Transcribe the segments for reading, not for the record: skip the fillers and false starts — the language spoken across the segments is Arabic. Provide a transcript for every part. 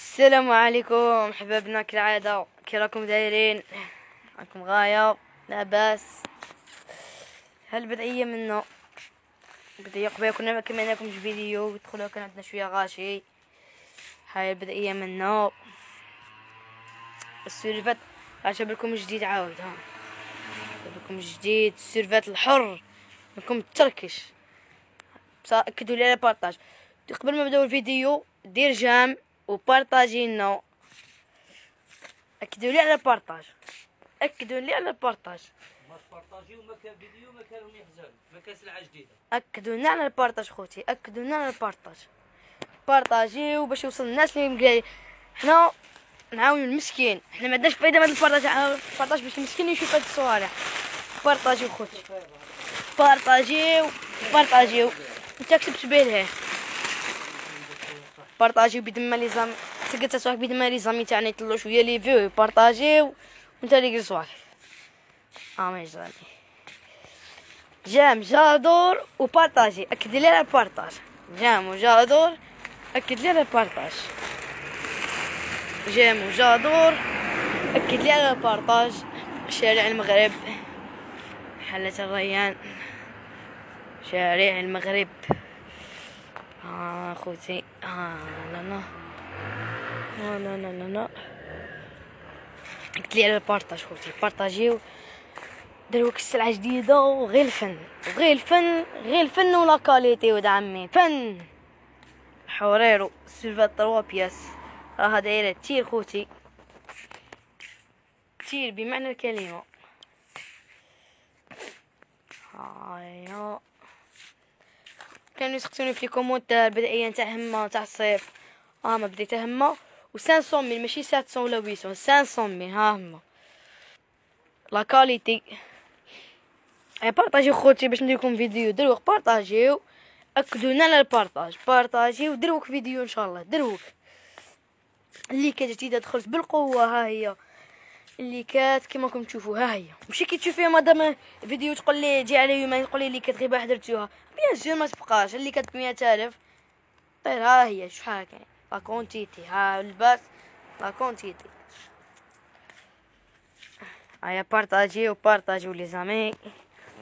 السلام عليكم حبابنا، كالعاده كي راكم دايرين؟ راكم غايه لاباس؟ هالبدعيه منه بدايه قبيله كنا ما كملناكمش فيديو، دخلوا كان عندنا شويه غاشي. هاي البدعيه منه السيرفات، جاب لكم جديد عاود، ها جاب لكم جديد السيرفات الحر لكم التركش. اكدوا لي على بارطاج قبل ما نبداو الفيديو، دير جام وبارطاجينا. اكدوا لي على البارطاج، اكدوا لي على البارطاج، ما تبارطاجيو ما كان فيديو ما كانوا يحزنوا، ما كان سلعه جديده. اكدوا لنا على البارطاج خوتي، اكدوا لنا على البارطاج، بارطاجيو باش يوصل الناس اللي مقاي. حنا نعاونوا المسكين، حنا ما عندناش فايده من البارطاج، البارطاج باش المسكين يشوف هاد الصوالح. بارطاجيو خوتي، بارطاجيو بارطاجيو، انت كتبت بالها. بارطاجيو بدما لي زامي، تقدر تسواك بدما لي زامي تاعنا يطلعوا شويه لي فيو، بارطاجيو وانت اللي جالس واقف. ما يجرالي جام جادور وبارطاجي، اكد لي على البارطاج. جام وجادور، اكد لي على البارطاج. جام وجادور، اكد لي على البارطاج. شارع المغرب، حلة الريان، شارع المغرب. خوتي، لا لا لا لا لا لا، قلت لي على البارطاج خوتي. بارطاجيو، داروا السلعه جديده، وغير الفن غير الفن غير الفن ولا كاليتي ود عمي فن. حوريرو سيلفات 3 بياس، راها دايره تير خوتي، تير بمعنى الكلمه. هايا كانوا يسقسوني في الكومونتير البدائيه نتاع هما تاع الصيف، ما بديتها هما و 500 ميل، ماشي 700 ولا 800، 500 ميل. ها هما لا كاليتي. بارطاجيو خوتي باش ندير لكم فيديو، دروك بارطاجيو، اكدوا لنا على البارطاج، بارطاجيو دروك فيديو ان شاء الله. دروك اللي كانت جديده دخلت بالقوه، ها هي اللي كانت كما راكم تشوفوا، ها هي. ماشي كي تشوفيها مادام فيديو تقول لي جي على يومين، تقول لي اللي كانت غير درتوها، بيان سير ما تبقاش اللي كانت 100000 طير. ها هي شحال كاين لا كونتيتي، ها الباس لا كونتيتي. هيا بارطاجيو بارطاجيو لي زامي،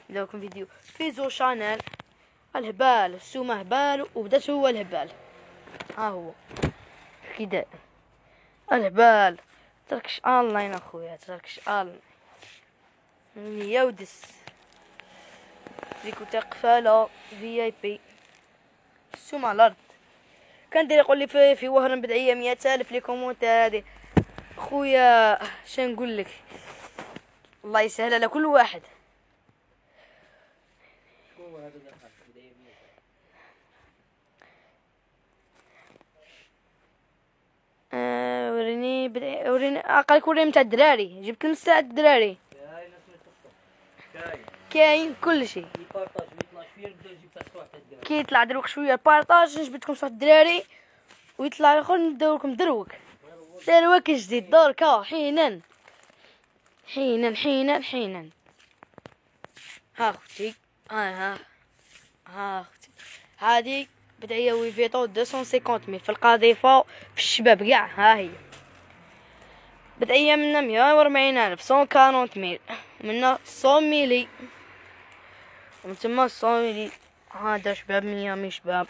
نبداوكم فيديو فيزو شانيل. الهبال السومه هبال، وبدات هو الهبال، ها هو كي داير الهبال. تركش اونلاين اخويا، تركش اونلاين يا ودس. ديكو تاع قفاله في اي بي السومه الارض. كان داير يقول لي في وهران بدعيه 100000 لي كومونت هادي خويا، اش نقول لك؟ الله يسهل على كل واحد. وريني بداية، وريني اقلك، وريني تاع الدراري، جبت لهم تاع الدراري. كاين كلشي كي يطلع دروك شويه بارطاج، نجبد لكم صوت الدراري ويطلع الاخر، نبداو لكم دروك دروك جديد دركا حينا حينا حينا حينا. ها اختي، ها ها اختي، هادي بدعيه وي فيتو 250 ميل في القاذفه في الشباب كاع. ها هي بدعيه منا 140000 140 ميل، منا 100 ميلي ومن تما 100 ميلي. هذا شباب ميامي، شباب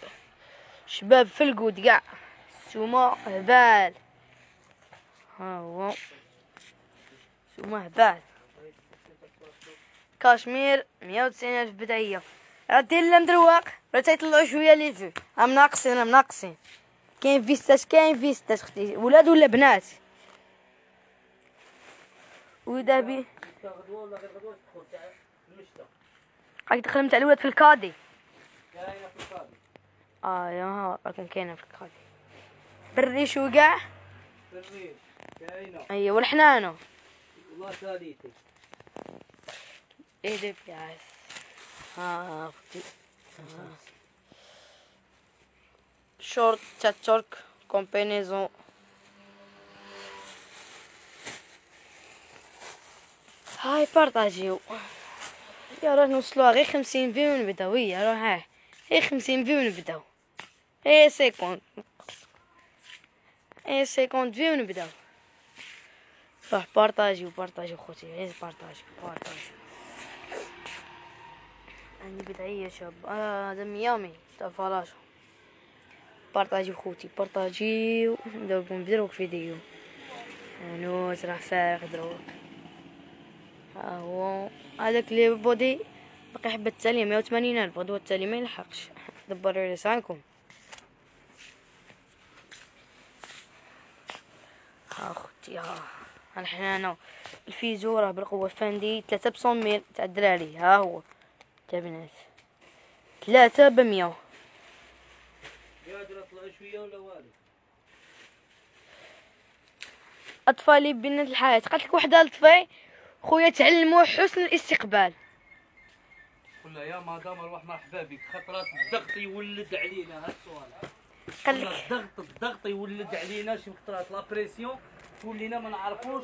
شباب في الكود كاع. سوما هبال، ها هو سوما هبال. كاشمير 190000 بدعيه، راه دير لنا مدرواق، راه تيطلعوا شويه لي فيو. راهم ناقصين، راهم ناقصين. كاين فيستاش، كاين فيستاش اختي، ولاد ولا بنات؟ ودابي غدوه ولا غير غدوه تدخل تاع المشتى، راك دخل نتاع الولاد في الكادي، كاينه في الكادي. يا راكم كاينه في الكادي بالريش وكاع، بالريش كاينه. ايوا والحنانه والله كاليتي ايدي في عاس. اختي شورت تاع ترك كومبينيزون، هاي بارطاجيو. يا راه نوصلوها غير 50 فيو ونبداو. هي راه ها غير 50 فيو ونبداو، اي سيكون اي سيكوند في ونبداو. روح بارطاجيو بارطاجيو خوتي، عايز بارطاجيو بارطاجيو. هاني بدعية شاب، هذا ميامي تاع فلاشة. بارطاجيو خوتي بارطاجيو، نبداو بنديروك فيديو. هانوت راه فارغ دروك. ها هو هذاك لي بودي باقي حبة التالية 180,000 غدوة التالية ما يلحقش. دبروا لسانكم. ها اختي ها الحنانة الفيزو راه بالقوة فاندي 3 ب 100 تاع الدراري. ها هو تاع بنات 3 ب 100. قادرة طلع شوية ولا والو. أطفالي بنات الحياة، قالتلك وحدة لطفي خويا تعلموا حسن الاستقبال. قل لها يا مدام أرواح مرحبا بك، خطرات الضغط يولد علينا هاد السؤال. قالك الضغط يولد علينا شي خطرات لابريسيون، ولينا ما نعرفوش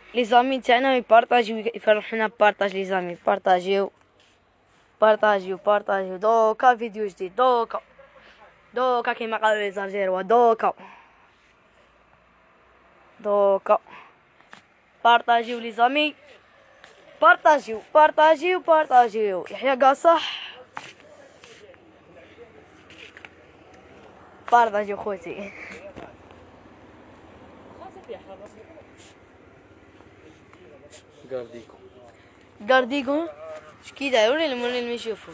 لي زامي تاعنا، يبارطاجيو يفرحونا. بارطاج لي زامي، بارطاجيو دوكا فيديو جديد، دوكا كيما قالو لي زالجيروا، دوكا بارطاجيو لي زامي، بارطاجيو. يحيى قاصح بارطاجيو خوتي. غارديكو شكي دايروا للمولين ما يشوفوا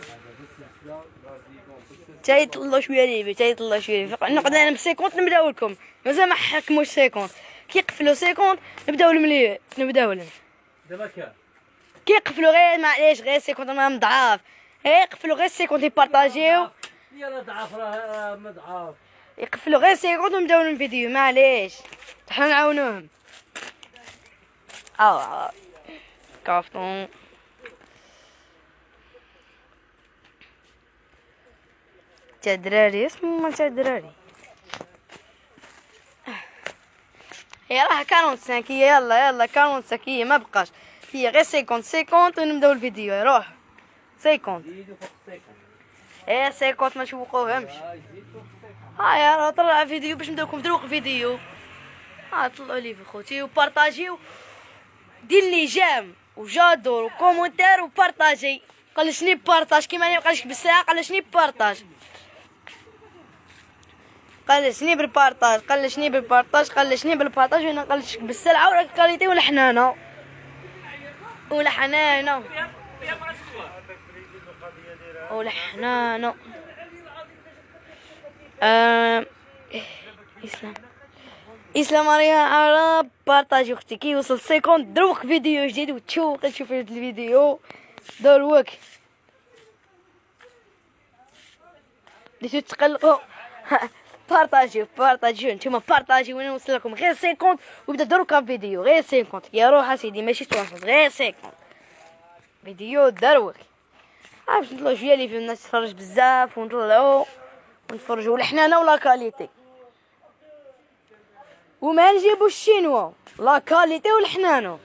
حتى يطلعوا شويه ليبي، نقدر ب50 نبداو لكم، مازال ما حكموش 50 كيقفلوا 50 نبداو الملي، دابا كان كيقفلوا غير معليش غير 50 ما مضعاف، يقفلوا غير 50 يبارطاجيو. يلا ضعاف راه مضعاف، يقفلوا غير 50 ونبداو الفيديو معليش حنا نعاونوهم. كافتون تاع الدراري، اسمو تاع الدراري هي راه 45 كي. يلا 45 كي ما بقاش، هي غير 50 ونبداو الفيديو. يروح 50 ما نشوقوهمش. ها يا راه طلع فيديو باش نبداوكم دروك الفيديو. طلعوا لي في خوتي وبارطاجيو، دير لي جام وجادور وكومونتير وبارطاجي. قال شني بارطاج كيما انا قالك بالساعه، قال شني بارطاج، قال شني بالبارطاج وانا قالك بالسلعه ولا الكاليتي ولا حنانه ولا حنانه. اسلام ريان عرب بارطاجي اختي. كي يوصل 50 دروك فيديو جديد وتشوق تشوف هاد الفيديو دروك اللي تتقلقوا. بارطاجيو نتوما، بارطاجيو وانا نوصل لكم غير 50 وبدا دروك فيديو غير 50. يا روح اسيدي ماشي 60 غير 50 فيديو دروك. باش نطلعوا شويه اللي في الناس تفرج بزاف ونطلعوا ونتفرجوا الحنانه ولا كاليتي، وما نجيبوش الشينوا لا كاليتي والحنانو.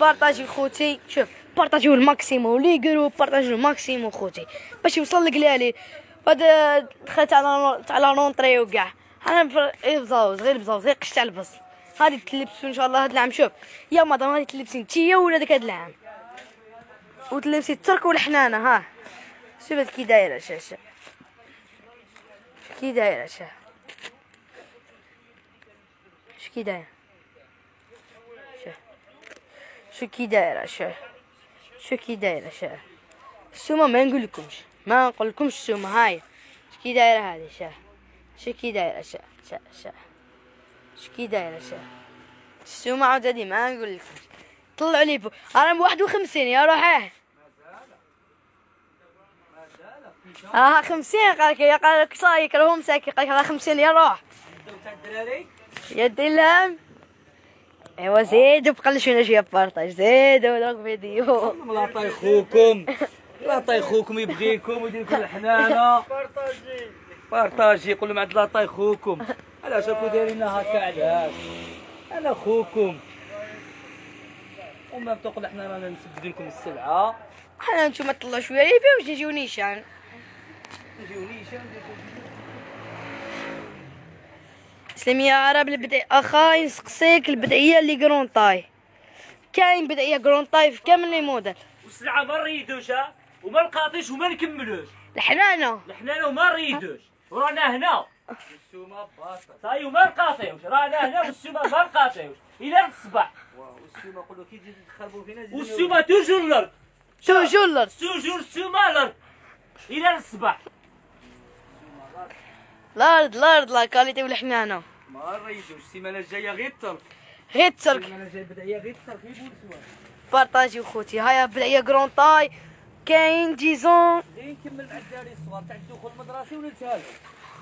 بارطاجي خوتي، شوف بارطاجيو الماكسيمو لي يقولوا بارطاجيو الماكسيمو خوتي باش يوصل لك لالي. هذا دخلت على لونطري وكاع انا بزاوز غير قشتع البص. غادي تلبسوا ان شاء الله هاد العام. شوف يا مدام غادي تلبسي انتيا ولادك هاد العام، وتلبسي الترك والحنانه. ها شوف كي دايره شاشه، شو كي دايره. السومه ما نقول لكمش السومه. هاي شو كي دايره هذه، شو كي دايره. السومه عاود هذه ما نقول لكمش. طلعوا لي انا 51. يا روحي مازال 50. قالك صايك راهم ساكي، قالك راه 50. يا روح يا دلام ايوا زيدوا بقلشونا شويه بارطاج، زيدوا دروك فيديو. الله يعطي خوكم، الله يعطي خوكم يبغيكم ويدير لكم الحنانه. بارتاجي بارتاجي، قول لهم عند الله يعطي خوكم. علاش راكم دايرينها هكا؟ علاش؟ انا خوكم وما بتقول حنا رانا نسدد لكم السلعه. حنا نتوما طلعوا شويه ليبيا وجيو نيشان، نجيو نيشان. سلم يا عرب البدعي اخاي نسقسيك، البدعيه اللي كرونطاي كاين بدعيه كرونطاي في كامل لي موديل، والسلعه ما نريدوشها وما نقاطيش وما نكملوش. الحنانه الحنانه وما نريدوش، ورانا هنا والسومه باطل تايو ما نقاطيوش، رانا هنا والسومه ما نقاطيوش الى الصباح. والسومه قولوا كي تجي تخربوا فينا زيدوا، والسومه توجور الارض، توجور الارض، توجور السومه الارض الى الصباح. الارض الارض لا كاليتي والحنانه ما نريدوش. السيمانه الجايه غير الترك، غير الترك، السيمانه الجايه بدعيه غير الترك. غير بونسوار بارطاجيو خوتي، هايا بدعيه كرونطاي كاين ديزون غير نكمل مع الدراري الصغار تاع الدخول المدرسي ونلتهاو.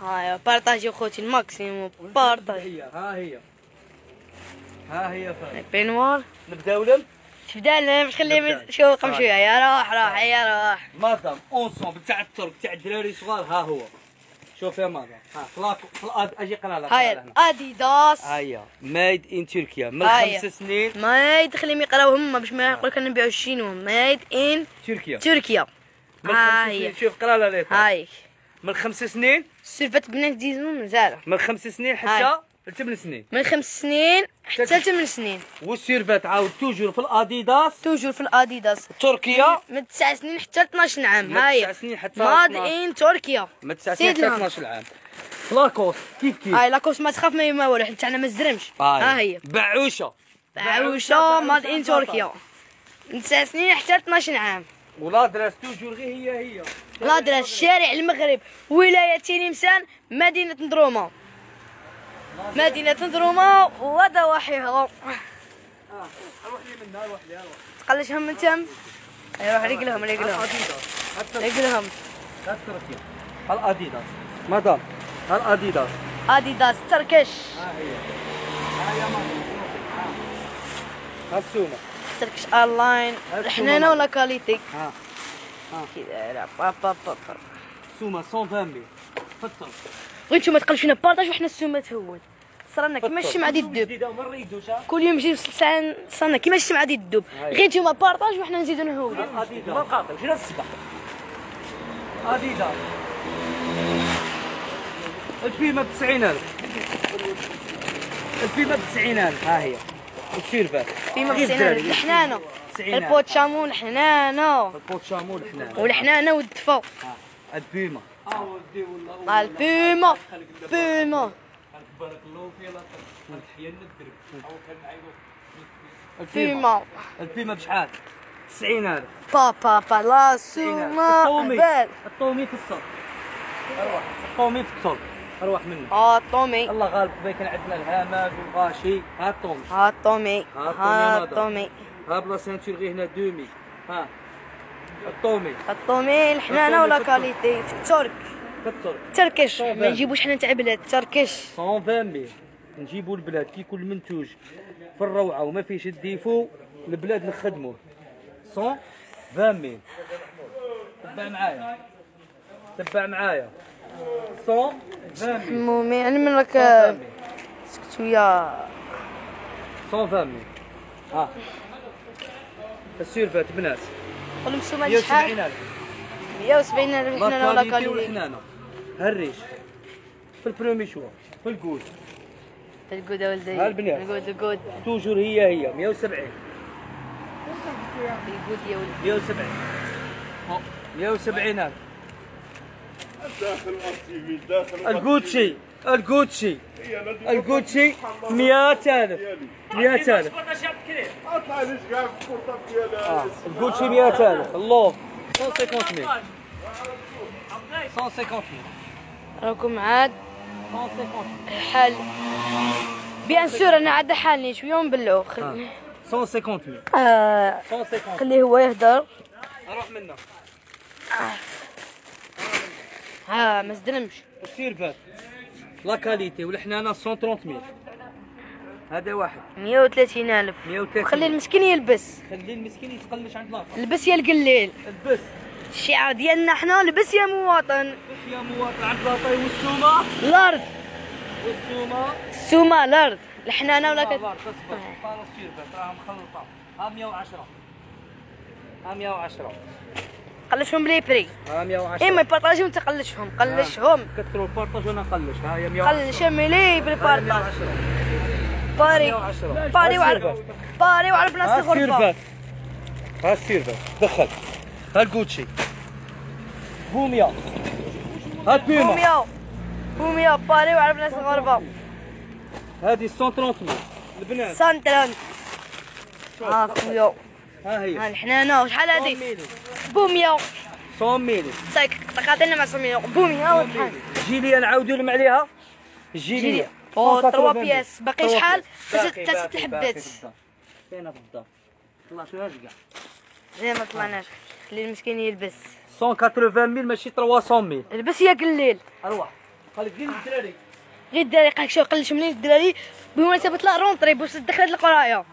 هايا بارطاجيو خوتي الماكسيموم، بارطاجي. ها هي ها هي فاي بينوار، نبداو لهم تبدا لهم باش خليهم شوقهم شويه. يا روح روح يا روح مادام اونصومبل تاع الترك تاع الدراري الصغار. ها هو شوف يا ماما، ها فلاكو اجي قرا لك. هاي اديداس، هيا ميد ان تركيا من 5 سنين. ميد خليهم يقراو هما باش ما يقولك انا نبيعو الشينو. ميد ان تركيا، تركيا من 5 سنين. شوف قرا لها ليطر. هاي من 5 سنين سيرفات بنات ديزون مزاله، من 5 سنين حتى 8 سنين، من 5 سنين حتى 8 سنين. والسيرفات عاود توجور في الاديداس، توجور في الاديداس. تركيا من 9 سنين حتى 12 عام. هاي 9 سنين حتى 12 عام، ماد ان تركيا من 9 سنين حتى 12 عام. لاكوس كيف كيف. هاي لاكوس ما تخاف ما والو، حنا تاعنا ما تزرمش. ها هي بعوشه، بعوشه ماد ان تركيا من 9 سنين حتى 12 عام. ولادرس توجور غير هي هي لادرس، شارع المغرب، ولايه تلمسان، مدينه ندرومه، مدينة ندرومة وضواحيها. روح لي منها، روح لي روح تقلشهم من تم. روح رجلهم رجلهم رجلهم. لا تركي الاديداس مدام، الاديداس اديداس تركش. ها هي ها هي مدام السومه تركش اونلاين. الحنانه ولا كاليتي. ها ها كي دايره با با با سومه 120 فطر. بغيت نتوما تقلشونا بارطاج وحنا السومه تهود صرنا كيما الشمعه ديال الدوب. كل يوم نجيو ساعه صرنا كيما الشمعه ديال الدوب، غير نتوما بارطاج وحنا نزيدو نهودو. ما نقاطعوش حنا الصباح. اديداس البيمه ب90,000، البيمه ب90,000. ها هي السيرفات البيمه ب90,000. الحنانه البوت شامون، الحنانه البوت شامون، الحنانه والحنانه والدفا. البيمه اودي والله البيمه بيمه تبارك الله فيها الحياه الدرب. او كنعيبو البيمه، البيمه بشحال؟ 90,000 بابا با لا سوما. الطومي في الصوت، اروح الطومي في الصوت، اروح منه. الطومي الله غالب بك، كان عندنا الهاماج والغاشي. ها الطومي ها الطومي ها الطومي ها بلا سانتور غير هنا دومي. ها الطومي الطومي الحنانه ولا كاليتي في الترك، تركش ما نجيبوش حنا تاع بلاد تركش. 120 نجيبو البلاد كي يكون المنتوج في الروعه وما فيهش الديفو، البلاد نخدموه. 120 تبع معايا، تبع معايا 120 مومي. انا من راك سكت ويا 120. ها السيرفات بنات قول لهم سومه شحال؟ 170,000 الحنانه ولا كاليتي. هالريش في البرومي شوا في الكود، في الكود اولدي. ها البنات الكود الكود توجور هي هي 170. الكود يا ولدي 170 170,000. داخل التيفي داخل الكوتشي، الكوتشي الكوتشي 100,000 100,000. اطلع ليش كاع الكورطه ديالها الكوتشي 100,000. الله 150,000 150,000 راكم عاد 150,000 حال بيان سور. انا عاد حالني شويه ونبلعو. 150,000 خليه هو يهدر. اروح منا. ها ما زدنمش. والسيرفات لا كاليتي والحنانه 130,000 هذا واحد 130 ألف. خلي المسكين يلبس، خلي المسكين يتقلش عند لاطا. لبس يا القليل، لبس الشعار ديالنا حنا، لبس يا مواطن، لبس يا مواطن عند لاطا. والسومه الارض، والسومه السومه الارض، الحنانه ولا كتبقى باراسير بس راه مخلطه. ها 110، ها 110، قلشهم بلي بري. ها 110، اي ما بارطاجيو انت قلشهم، قلشهم كثروا البارطاج وانا نقلش. ها هي 110، قلشهم لي بالبارطاج. باري باري وعرب، باري وعرب ناس غربه. ها السيرفات دخل. ها الكوتشي بوميا، ها بوميا، بوميا بوميا، باري وعرب ناس غربه. هذه 130 البنات، 130. ها خويا، ها هي، ها الحنانه. شحال هذه؟ بوميا 100 ميلي. صايك قطعتنا مع 100 ميلي. بوميا والحال جيليه نعاودوا لهم عليها، جيليه او 3 بياس. باقي شحال؟ 3 الحبات. كاينه في الدار، طلعتوهاش كاع؟ لا ما طلعناش، خلي المسكين يلبس. 180 ميل ماشي 300 ميل. البس يا قليل، اروح خلي قليل الدراري، غير الدراري قالك شو قلش منين الدراري بمناسبه لا رونطري باش تدخل هاد القرايه.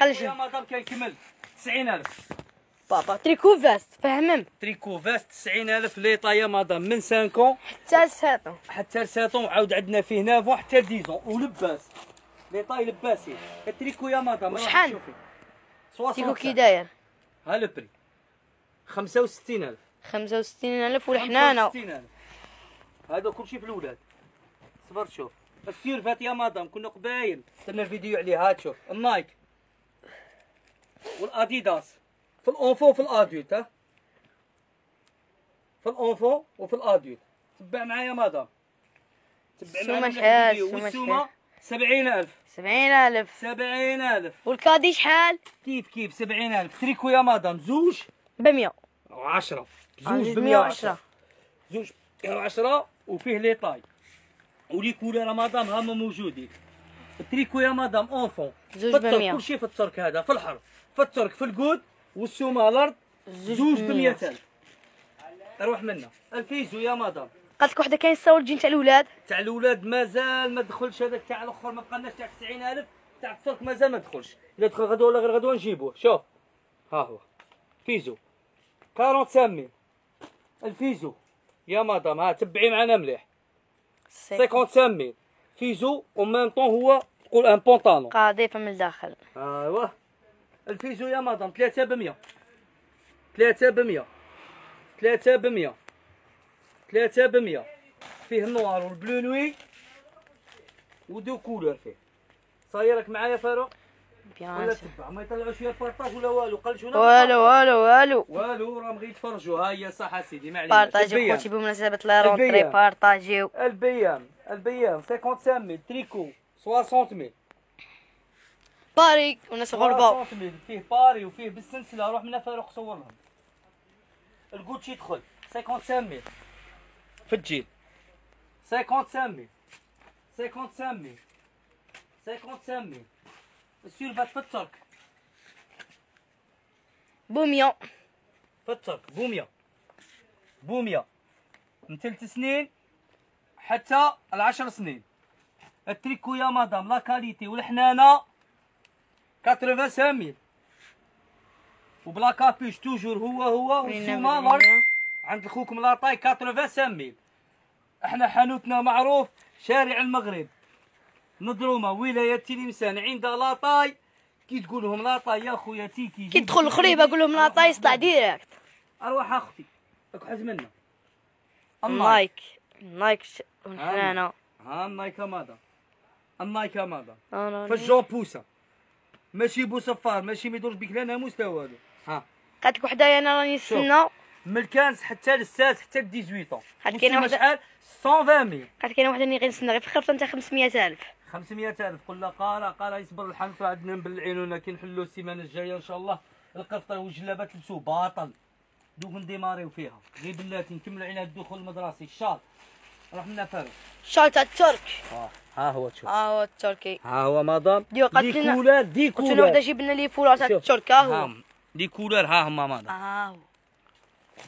قلش يا مدام كيكمل 90000 بابا. تريكو فاست فاهمم، تريكو فاست 90000 لي طايا مدام، من 5 حتى ل 7 حتى ل 7. عاود عندنا فيه نافو حتى ل 10 ولباس لي طاي لباسين التريكو يا مدام. شحال تريكو كي داير؟ ها البري 65000، 65000 والحنانه 65000. هذا كلشي في الولاد. صبر شوف السيرفات يا مدام، كنا قبايل درنا فيديو عليها. تشوف النايك والاديداس في الانفو وفي الادولت. ها في الانفو وفي الادولت. تبع معايا مدام، تبع معايا الفيديو. والسومه 70000، 70000، 70000. والكادي شحال؟ كيف كيف 70000. تريكو يا مدام زوج ب110، زوج ب110، زوج ب110 وفيه لي طاي وليكولي راه مدام هما موجودين. التريكو يا مدام اونفون زوج ب100، كلشي في الترك. هذا في الحر، في الترك، في الكود. والسومه الارض زوج ب100,000. روح منا الفيزو يا مدام. قالت لك وحده كاين الصور تجي تاع الاولاد، تاع الاولاد مازال ما دخلش. هذاك تاع الاخر ما بقالناش، تاع 90000 تاع الترك مازال ما دخلش. الا دخل غدوه ولا غير غدوه نجيبوه. شوف ها هو فيزو 45000 الفيزو يا مدام. ها تبعي معنا مليح. 55000 فيزو ومام طون هو تقول ان بونطالون قاضيفه من الداخل. ايوا الفيزو يا مدام 300، 300، 300، 300. فيه النوار والبلو نوي ودو كولور فيه. صايي راك معايا فاروق؟ ولا تبع ما يطلعوش فيها البارطاج ولا والو. قلشوا والو والو والو والو، راهم غير يتفرجوا. ها هي صح سيدي، معليش بارطاجيو خوتي بمناسبه لا رونطري، بارطاجيو. البيام، البيام 55000 تريكو 60000 باري وناس غربه. فيه باري وفيه بالسلسله. روح منا فاروق صور لهم. الكوتشي يدخل 55000 في الجيل، 55000، 55000، 55000. السيرفات في الترك بوميا، في الترك بوميا، بوميا من 3 سنين حتى 10 سنين. التريكو يا مدام لا كاليتي والحنانه 85000 وبلا كابيش توجور هو هو. والسومه الارض عند خوكم لاطاي 85000. احنا حانوتنا معروف شارع المغرب، ندرومه، ولايه تلمسان، عند لاطاي. كي تقول لهم لاطاي يا خويا تيكي، كي تدخل الخريبه قول لهم لاطاي يطلع ديريكت. اروح اختي اكحز منا النايك، النايك والحنانه. ها النايك يا مدام، النايك يا مدام في الجون بوسه، ماشي بوصفار، ماشي ما يدورش بك لا ناموس لا والو. ها قالت لك وحدايا انا راني نستنى من الكانس حتى للساس حتى ل 18 عاد. كاينه واحد 120000، قالت كاينه واحد اللي غير نستنى غير في الخرفه نتا 500000، 500000. قول لها قارا قارا يصبر الحال، عندنا نبلعينونا كي نحلو السيمانه الجايه ان شاء الله. القرفه والجلابات لبسوا باطل، دوك نديماريو فيها غير بلاتي. نكملوا على الدخول المدرسي. الشال راح منا فارغ، الشال تاع الترك. ها هو تشوف، ها هو التركي، ها هو مدام. ديكولار، ديكولار قلت له وحده جيب لنا لي فولار تاع الترك. ها هو ديكولار، ها هما مدام. ها هو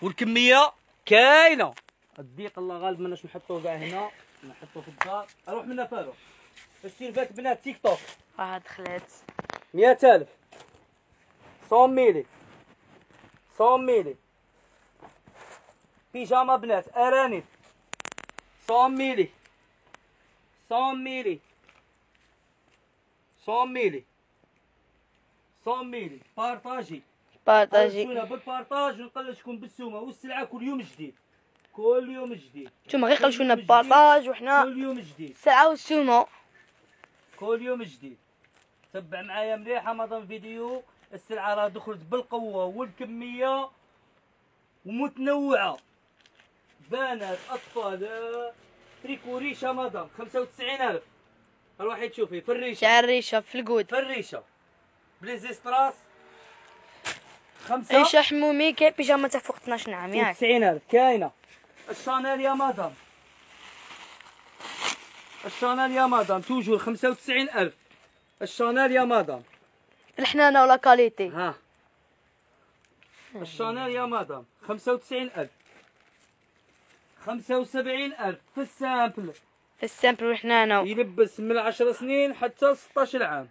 والكميه كاينه. الديق الله غالب ماناش نحطوه كاع هنا، نحطوه في الدار. اروح منا فارو. دير بالك بنات تيك توك راه دخلات 100000 100 ميلي 100 ميلي بيجاما بنات ارانب 100 ميلي 100 ميلي 100 ميلي 100 ميلي بارتاجي شكون بالبارتاج ونقلشكم بالسومه والسلعه كل يوم جديد نتوما غير قلشونا بالبارتاج وحنا كل يوم جديد السلعه والسومه كل يوم جديد. تبع معايا مليح امازون فيديو. السلعه راه دخلت بالقوه والكميه ومتنوعه بنات اطفال تريكو ريشه مدام 95000 روحي تشوفي في الريشه شعر الريشه في الكود في الريشه بليزيستراس 5 ريشه حمومي كاين بيجامه تاع فوق 12 عام ياك 90000 كاينه. الشانيل يا مدام توجور 95000 الشانيل يا مدام الحنانه ولا كاليتي ها الشانيل يا مدام 95000 75000 في السامبل وحنانه يلبس من 10 سنين حتى 16 عام.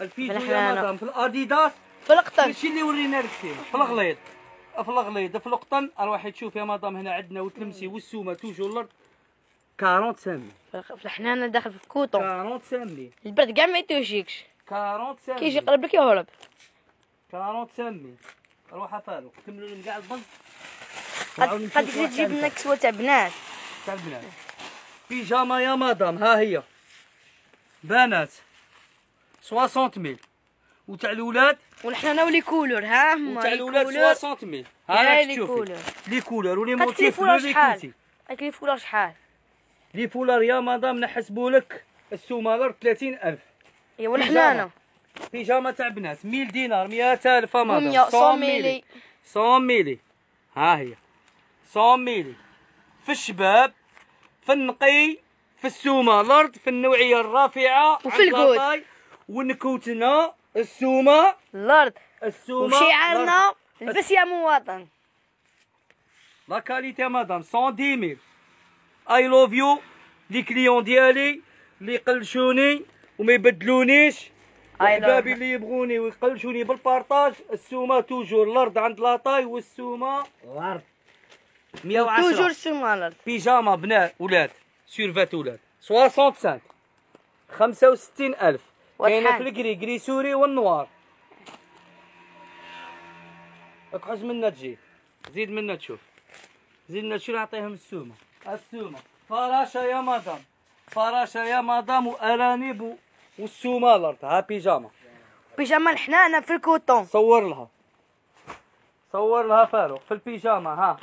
الفيديو يا مدام في الاديداس في القطن كلشي اللي ورينا لك في الغليظ في القطن اروحي تشوف يا مدام. هنا عندنا وتلمسي والسومه توجور 45 في الحنانه داخل في الكوطو 45 البرد كاع ما يتوجيكش 45 كيجي يقرب لك يهرب 45 روح افالو كملوا لهم كاع البنط قد تجيب لنا كسوه تاع بنات بيجاما يا مدام ها هي بنات 60000 وتاع الولاد والحنانه ولي كولور ها هما وتاع الولاد 60000 ها راك تشوفي لي كولور ولي موتيف لي كولتي الكليفولار شحال لي فولار يا مدام نحسبوا لك السومالر 30000 ايوا الحنانه بيجامه تاع بنات 1000 دينار 100000 مدام 100 ميلي 100 ميلي ها هي 100 ميلي في الشباب في النقي في السومالر في النوعيه الرافعه وفي الكود ونكوتنا السومه الارض وشعارنا البس يا مواطن لا كاليتي مدام 110000 اي لوف يو لي كليون ديالي لي يقلشوني وما يبدلونيش احبابي اللي يبغوني ويقلشوني بالبارطاج. السومه توجور الارض عند لاطاي والسومه الارض 110 توجور السومه الارض بيجاما بنات ولاد سيرفات ولاد 65 65000 كاينه في الكري كري سوري والنوار اقحز منا تجي زيد منا تشوف نعطيهم السومه فراشه يا مدام وارانب والسومه الارض ها بيجاما الحنانه في الكوتون صور لها فاروق في البيجاما ها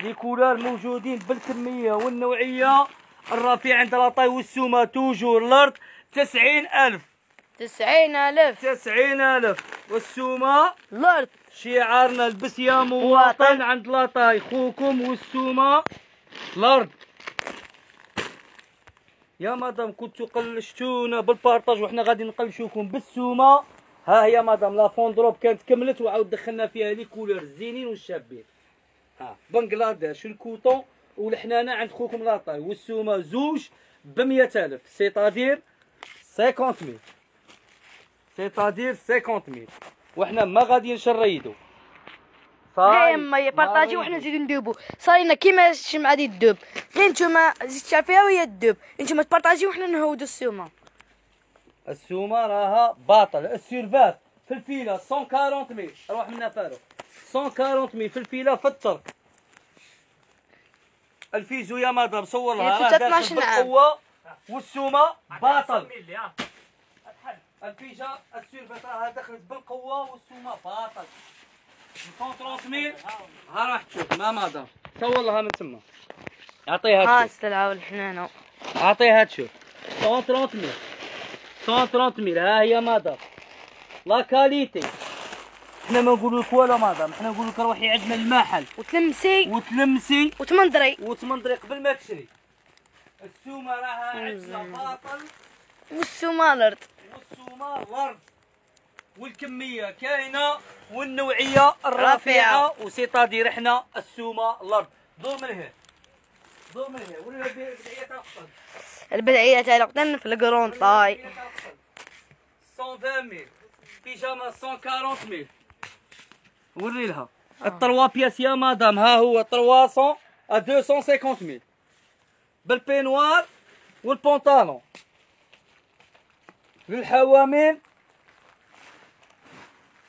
لي كولار موجودين بالكميه والنوعيه الرافعه عند لاطاي والسومه توجور الارض 90000 والسومه الارض شعارنا البس يا مواطن عند لاطاي خوكم والسومه الارض يا مدام. كنتو قلشتونا بالبارطاج وحنا غادي نقلشوكم بالسومه ها هي مدام. لا فوندروب كانت كملت وعاود دخلنا فيها لي كولور الزينين والشابين ها بنغلاديش الكوطون والحنانه عند خوكم لاطاي والسومه زوج ب 100000 سيتادير 50000 وحنا ما غاديينش نريدو لا يما بارطاجي وحنا نزيدو ندوبو صاينا كيما الشمعه ديال الدوب غير نتوما زيد شافيها وهي الدوب نتوما تبارطاجيو وحنا نهودو السومه راها باطل. السيرفات في الفيلا 140000 روح منا فاروق 140000 في الفيلا في الترك. الفيزو يا مدام صور لها راه داخل بالقوه والسومه باطل. البيجا السيرفات راها دخلت بالقوه والسومه باطل 30000 ها راح تشوف ما مدام صور لها من تما اعطيها تشوف ها السلعه والحنانه اعطيها تشوف 30000 ها هي مدام لا كاليتي. حنا ما نقولولك والو مدام حنا نقولولك روحي عندنا المحل وتلمسي وتمنضري قبل ما تشري. السومه راها عندنا باطل والسومه الارض والكميه كاينه والنوعيه الرافعه وسيطادير حنا السومه الارض دور من هنا ضمنها ولا البدعية تقطن؟ البدعية تقطن في الكرون طاي 120 000 بيجاما 140 000 وري لها الطروا بياس يا مدام. ها هو 300 ا 250 000 بالبينوار والبونطالون للحوامين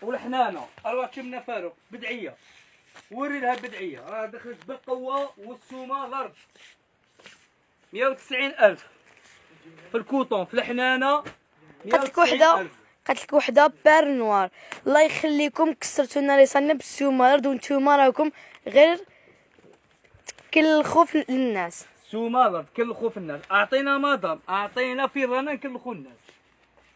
والحنانه. راه كيمنا فاروق بدعيه وري لها بدعيه. راه دخلت بالقوه والسومه ضرب 190 000 في الكوطون في الحنانه. قالت لك وحده بار نوار الله يخليكم كسرتوا لنا ريصنا بالسومه ضرب وانتوما راكم غير تكلخوا في الناس. السومه ضرب تكلخوا في الناس. اعطينا مدام اعطينا في رانا نكلخوا الناس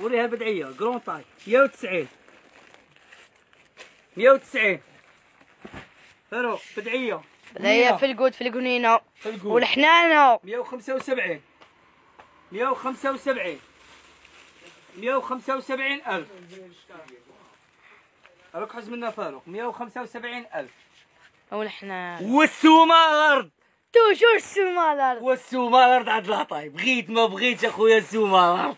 وريها بدعيه كرون طاي 190 فاروق بدعيه بدعيه في الكود في الكونينه والحنانه 175 000 راك حز منا فاروق 175 000 والحنانه والسومه الارض توجور السومه الارض والسومه الارض عند العطاي. بغيت ما بغيتش اخويا السومه الارض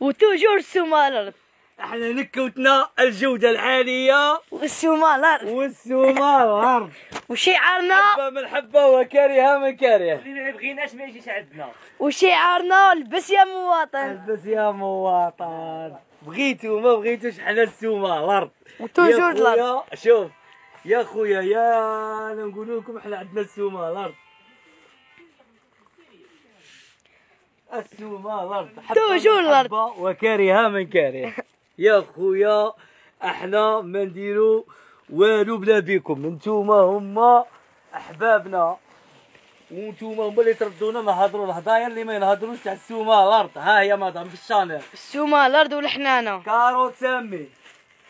وتوجور السومه الارض. احنا نكوتنا الجودة العالية والسومالر والسومالر وشعارنا حبة من حبة وكارهة من كارهة. اللي ما بغيناش ما يجيش عندنا. وشعارنا البس يا مواطن البس يا مواطن. بغيتو ما بغيتوش حنا السومالر وتوجور الارض. شوف يا خويا يا انا نقول لكم احنا عندنا السومالر السومالر توجور الارض وكارهة من كارهة. يا خويا احنا ما نديرو والو بلا بيكم. انتوما هما احبابنا وانتوما هما اللي تردونا نهضروا الهضايا اللي ما ينهضروش تاع السومه الارض. ها هي مدام في الشانيل السومه الارض والحنانه. كاروت سامي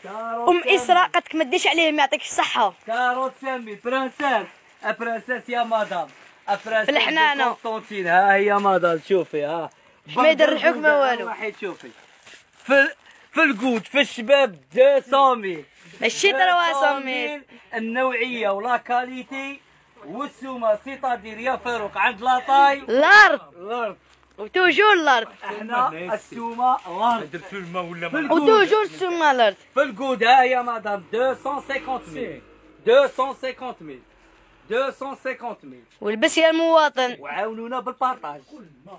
كاروت ام اسراء قدك ما تديش عليهم يعطيك الصحه. كاروت سامي برانسيس برانسيس يا مدام برانسيس الحنانه. ها هي مدام شوفي ها ما يدرحوك ما والو. شوفي في الكود في الشباب 200 000 ماشي 300 000 النوعيه ولا كاليتي والسومه سيتادير يا فاروق عند لاطاي الارض وتوجور الارض. احنا السومه الارض وتوجور السومه الارض في الكود. ها يا مدام 250 000 والبس يا المواطن وعاونونا بالبارطاج.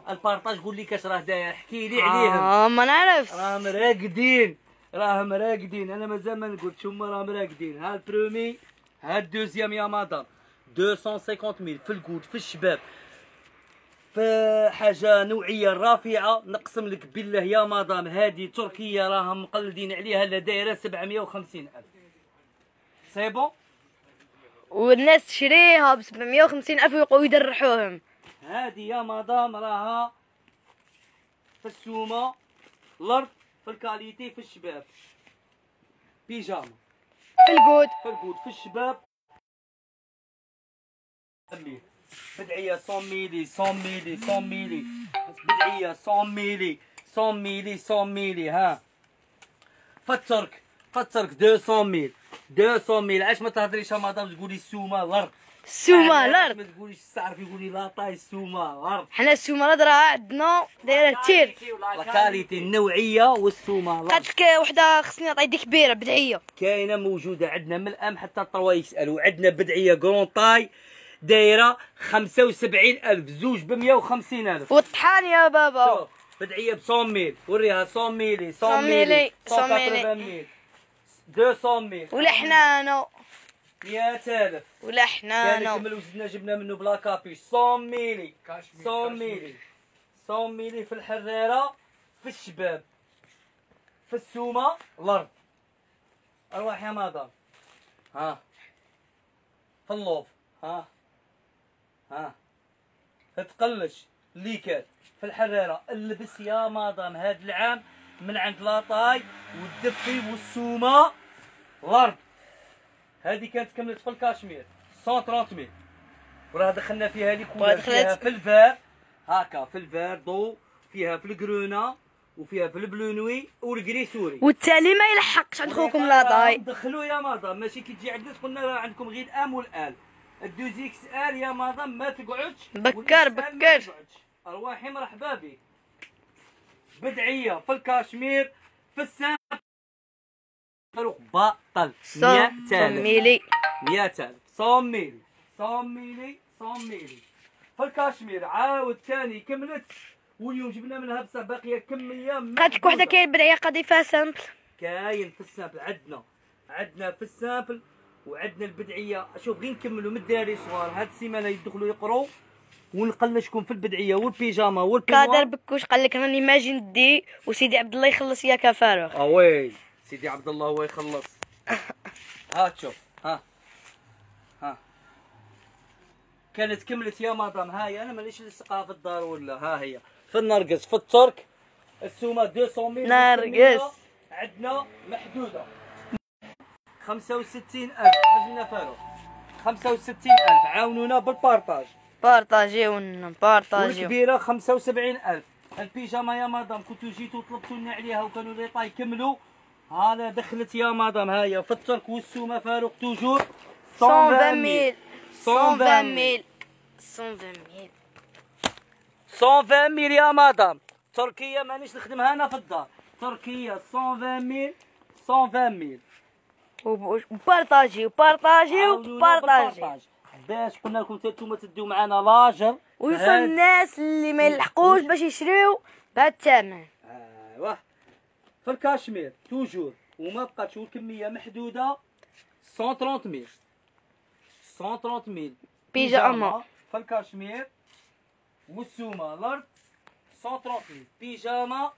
البارطاج قول لي كاش راه داير احكي لي عليهم. ما نعرفش راهم راقدين راهم راقدين. انا مازال ما نقولش هما راهم راقدين. ها البرومي ها الدوزيام يا مدام 250 000 في الكود في الشباب في حاجه نوعيه رافعه. نقسم لك بالله يا مدام هادي تركيه راهم مقلدين عليها لا دايره 750 000 سي بون. والناس تشريها ب 750 000 ويبقاو يدرحوهم. هادي يا مدام راها في السومه الارض في الكاليتي في الشباب بيجاما في الكود في الشباب بدعيه 100 000 بدعيه 100 000 ها فالترك 200 000 علاش ما تهضريش يا مدام تقولي السومه الارض السومه الارض ما تقوليش تعرفي قولي لاطاي السومه الارض. حنا السومه الارض راه عندنا دايره تير الكاليتي النوعيه والسومه الارض. قالت لك وحده خصني نعطي دي كبيره بدعيه كاينه موجوده عندنا من الام حتى الطروا يسالوا. عندنا بدعيه كرون طاي دايره 75 000 زوج ب 150 000 والطحان يا بابا. بدعيه ب 100 000 وريها 100 000 200 000 ولحنانو 100 000 ولحنانو كامل وزدنا جبنا منه بلا كابيش 100 000 100 000 في الحريره في الشباب في السومه الارض. ارواح يا مدام ها في اللوف ها ها تقلش اللي كان في الحريره نلبس يا مدام هذا العام من عند لاطاي والدفي والسومه الارض. هذه كانت كملت في الكشمير 130 وراه دخلنا فيها لي كولر فيها في الفار هكا في الفار ضو فيها في الكرونه وفيها في البلونوي والكريسوري والتالي ما يلحقش عند خوكم لاطاي. دخلوا يا مدام ماشي كي تجي عندنا قلنا راه عندكم غير الام والال الدوزيكس ال يا مدام ما تقعدش بكر بكر ارواحي مرحبا بك. بدعيه في الكشمير في الساعه بطل 100 ميلي 100 ميلي في الكشمير عاود ثاني كملت واليوم جبنا منها بصح باقيه كميه. قالت لك وحده كاين بدعيه قاضي فيها سامبل كاين في السامبل عندنا في السامبل وعندنا البدعيه. شوف غير نكملوا من الدراري صغار هاد السيمانه يدخلوا يقراو ونقلشكم في البدعيه والبيجاما والبيجاما. كادر بكوش قال لك راني ماجي ندي وسيدي عبد الله يخلص ياك يا فاروق. وي سيدي عبد الله هو يخلص. ها تشوف ها كانت كملت يا مدام. هاي انا مانيش لصقها في الدار ولا ها هي في النرقس في الترك السومه 200 نرقس عندنا محدوده 65000 عندنا فاروق 65000. عاونونا بالبارطاج بارطاجيونا بارطاجيو الكبيره 75000. البيجاما يا مدام كنتو جيتو طلبتو لنا عليها وكانوا لي طاي كملوا هذا دخلت يا مدام. ها هي في الترك والسومه فاروق توجور 120 ميل يا مدام. تركيا مانيش نخدمها انا في الدار تركيا 120 ميل وبارطاجيو باش قلنا لكم نتوما تديو معنا لاجر ويوصل الناس اللي ما يلحقوش باش يشريو بهذا الثمن. ايوا في الكشمير توجور وما بقاتش والكميه محدوده 130 ميل بيجاما في الكشمير والسومه الارض 130 ميل بيجاما.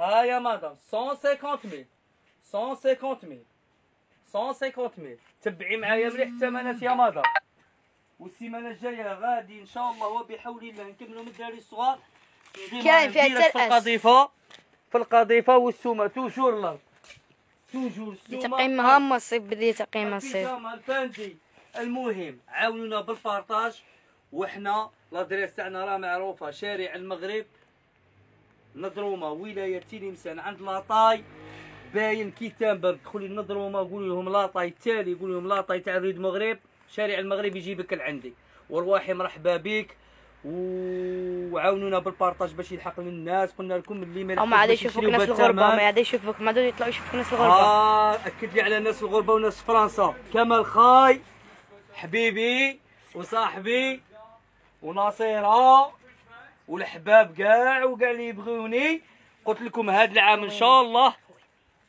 ها يا مدام 150 ميل تبعي معايا مليح الثمنات يا مدام. والسيمانه الجايه غادي ان شاء الله وبحول الله نكملوا من الدراري الصغار كاين فيها في القضيفه والسومه توجور الارض توجور السومه تقييمها من الصيف بدي تقييم الصيف. المهم عاونونا بالبارطاج وحنا لادريس تاعنا راه معروفه شارع المغرب ندرومه ولايه تلمسان عند لاطاي باين كي تامبر. دخلي لندرومه قولوا لهم لاطاي التالي قولوا لهم لاطاي تاع الريد المغرب شارع المغرب يجيبك لعندي وارواحي مرحبا بيك وعاونونا بالبارطاج باش يلحق من الناس. قلنا لكم اللي ما يعرفش يشوفوك ناس الغربه ما يعرفش يشوفوك ما يطلعوا يشوفوك ناس الغربه. اكد لي على ناس الغربه وناس فرنسا كمال خاي حبيبي وصاحبي وناصيره والحباب كاع وكاع اللي يبغوني. قلت لكم هذا العام ان شاء الله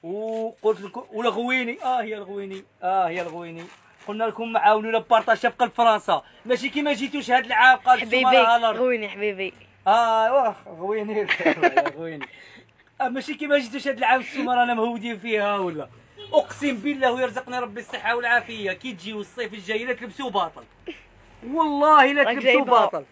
وقلت لكم والغويني هي الغويني هي الغويني قلنا لكم عاونونا بارطاج في قلب فرنسا ماشي كيما جيتوش هاد العام قال حبيبي غويني حبيبي غويني غويني ماشي كيما جيتوش هاد العام السومه رانا مهودين فيها ولا اقسم بالله ويرزقنا ربي الصحه والعافيه كي تجيو الصيف الجاي لا تلبسوا باطل والله لا تلبسوا باطل.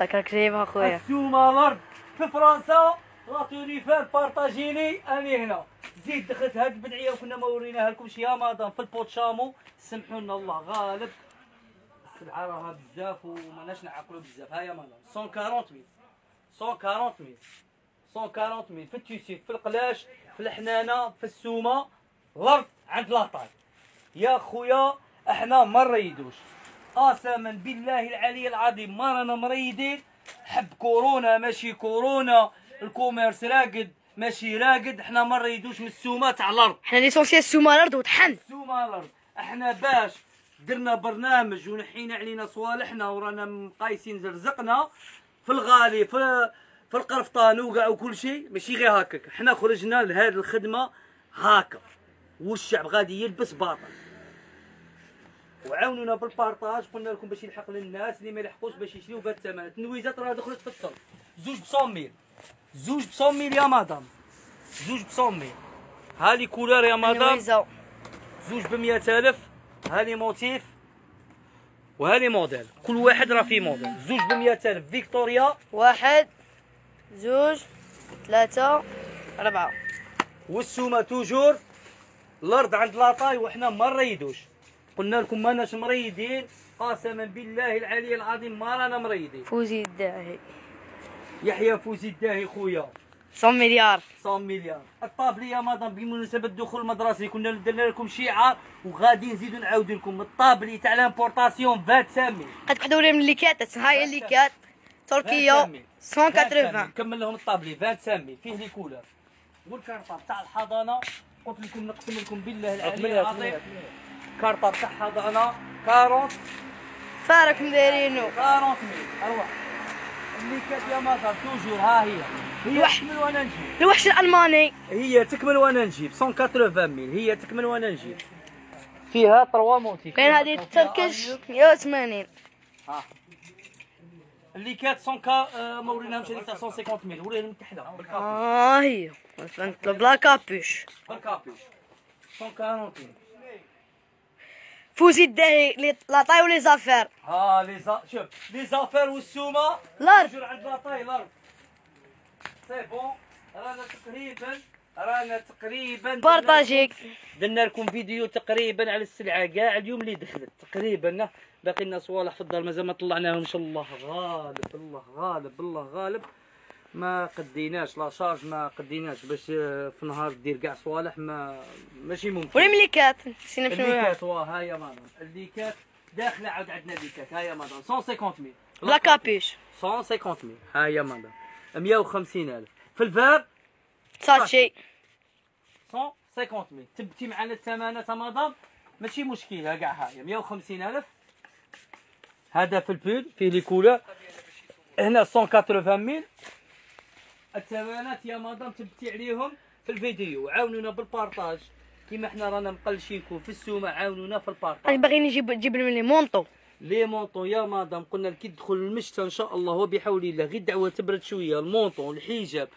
راك جايبها خويا السومه الارض في فرنسا لاتونيفال بارطاجيني اني هنا زيد دخلت هاد البدعيه وكنا ما وريناها لكمش يا مدام في البوتشامو. سمحونا الله غالب السلعه راها بزاف وماناش نعقلوا بزاف. ها يا مدام 140 ميل في التيسيت في القلاش في الحنانه في السومه الارض عند لاطاي. يا خويا احنا ما نريدوش قسما بالله العلي العظيم ما رانا مريدين. حب كورونا ماشي كورونا الكوميرس راقد ماشي راقد احنا ما نريدوش من السومه تاع الارض احنا ليسونسيال السومه الارض وطحن السومه الارض. احنا باش درنا برنامج ونحينا علينا صوالحنا ورانا مقايسين رزقنا في الغالي في القرفطان وكاع وكل شيء ماشي غير هكاك. احنا خرجنا لهذه الخدمه هاكا والشعب غادي يلبس باطل وعاونونا بالبارطاج. قلنا لكم باش يلحق للناس اللي ما يلحقوش باش يشريو بهذا الثمن. النويزات راه دخلت في الصف زوج ب 100 ميل يا مدام زوج ب 100 ميل. ها لي كولار يا مدام زوج ب 100000. ها لي موتيف وهذه موديل، كل واحد راه فيه موديل. زوج ب200 فيكتوريا، واحد زوج ثلاثة أربعة. والسومة توجور الأرض عند لاطاي وحنا ما نريدوش، قلنا لكم ماناش مريدين، قسما بالله العلي العظيم ما رانا مريدين. فوزي الداهي يحيى فوزي الداهي خويا 100 مليار 100 مليار. الطابليه مدام بمناسبه الدخول المدرسي كنا درنا لكم شيعه وغادي نزيدو نعاودو لكم الطابلي تاع لامبورطاسيون 20 غتقدروا لي من اللي كات هاي اللي كات تركيا 180. كمل لهم الطابلي 20 فيه لي كولر والكارطه تاع الحضانه. قلت لكم نقسم لكم بالله العلي العظيم كارطه تاع حضانه 40 فارك مديرينو 40 اروح اللي كات يا مدام توجور. ها هي هي تكمل وانا نجيب الوحش الالماني، هي تكمل وانا نجيب 180 ميل، هي تكمل وانا نجيب فيها 3 مونتي. كاين هذه تركش 180 اللي كانت 100 ما وريناهمش هذيك تاع 150 ميل، وريها من تحت بالكابوش. هي نطلب لا كابوش بالكابوش 140. فوزي الداهي لاطاي ولي زافير. ها لي زا شوف لي زافير والسومه الرجل عند لاطاي الارض سي بون. رانا تقريبا بارتاجيك درنا لكم فيديو تقريبا على السلعه كاع اليوم اللي دخلت تقريبا. باقي لنا صوالح في الدار مازال ما طلعناهمش، الله غالب الله غالب الله غالب ما قديناش لا شارج ما قديناش باش في نهار دير كاع صوالح ما ماشي ممكن. والمليكات نسينا في المليكات ها هي مدام الليكات داخله عاود عندنا الليكات ها هي مدام 150 ميل لا كابيش 150 ميل ها هي مدام 150 ألف. في الباب ساشي 150 ميل. تبتي معنا الثمانات مدام ماشي مشكله كاع ها هي 150 ألف. هذا في البول فيه لي كولور هنا 180 ميل. الثمانات يا مدام تبتي عليهم في الفيديو، عاونونا بالبارطاج كيما حنا رانا مقلشينكم في السومه، عاونونا في البارطاج. انا باغي نجيب لي مونطو لي مونطو يا مدام. قلنا كي تدخل المشتى ان شاء الله وبحول الله غير الدعوه تبرد شويه المونطو الحجاب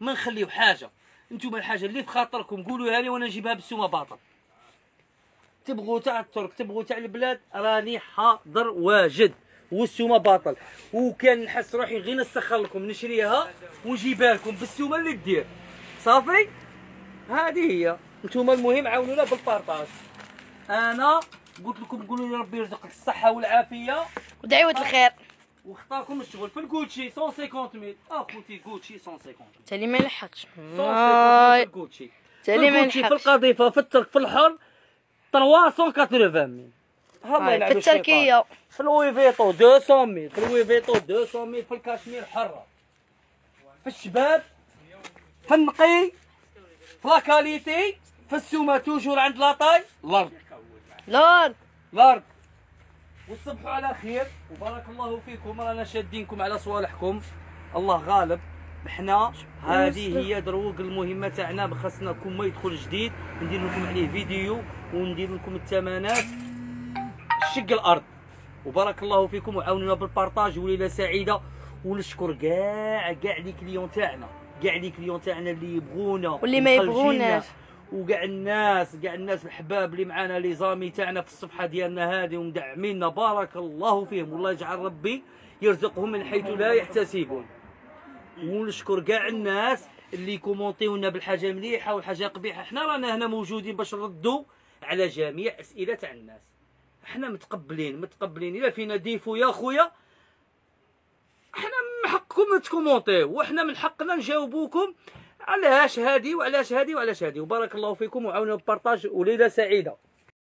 ما نخليو حاجه. نتوما الحاجه اللي في خاطركم قولوها لي وانا نجيبها بالسومه باطل. تبغوا تاع الترك تبغوا تاع البلاد راني حاضر واجد والسومه باطل. وكان نحس روحي غير نسخر لكم نشريها ونجيبها لكم بالسومه اللي دير صافي. هذه هي نتوما المهم عاونونا بالبارطاج. انا قلت لكم قولوا لي ربي يرزقك الصحه والعافيه ودعوه الخير واختاركم الشغل في الكوتشي 150 ميل. اخوتي كوتشي 150 تالي ما لحقتش 150 الكوتشي تالي ما لحقتش في القضيفه في الترك في الحر 380 ميل. في التركيه في الويفيتو 200 ميل في الويفيتو 200 ميل في الكاشمير حره في الشباب في النقي في لاكاليتي في السومه توجور عند لاطاي الارض الارض الارض. وتصبحوا على خير وبارك الله فيكم. رانا شادينكم على صوالحكم الله غالب. حنا هذه هي دروق المهمه تاعنا. بخاصنا كون ما يدخل جديد ندير لكم عليه فيديو وندير لكم الثمانات شق الارض. وبارك الله فيكم وعاونونا بالبارطاج وليله سعيده. ونشكر كاع لي كليون تاعنا كاع لي كليون تاعنا اللي يبغونا واللي ما يبغوناش وكاع الناس كاع الناس الحباب اللي معانا لي زامي تاعنا في الصفحه ديالنا هذه ومدعمينا بارك الله فيهم. والله يجعل ربي يرزقهم من حيث لا يحتسبون. ونشكر كاع الناس اللي كومونطيونا بالحاجه مليحه والحاجه قبيحه. حنا رانا هنا موجودين باش نردوا على جميع اسئله تاع الناس. حنا متقبلين الا فينا ديفو يا خويا حنا من حقكم تكومونطيو وحنا من حقنا نجاوبوكم علاش هادي وعلاش هادي وعلاش هادي. وبارك الله فيكم وعاونوا ببارطاج وليله سعيده.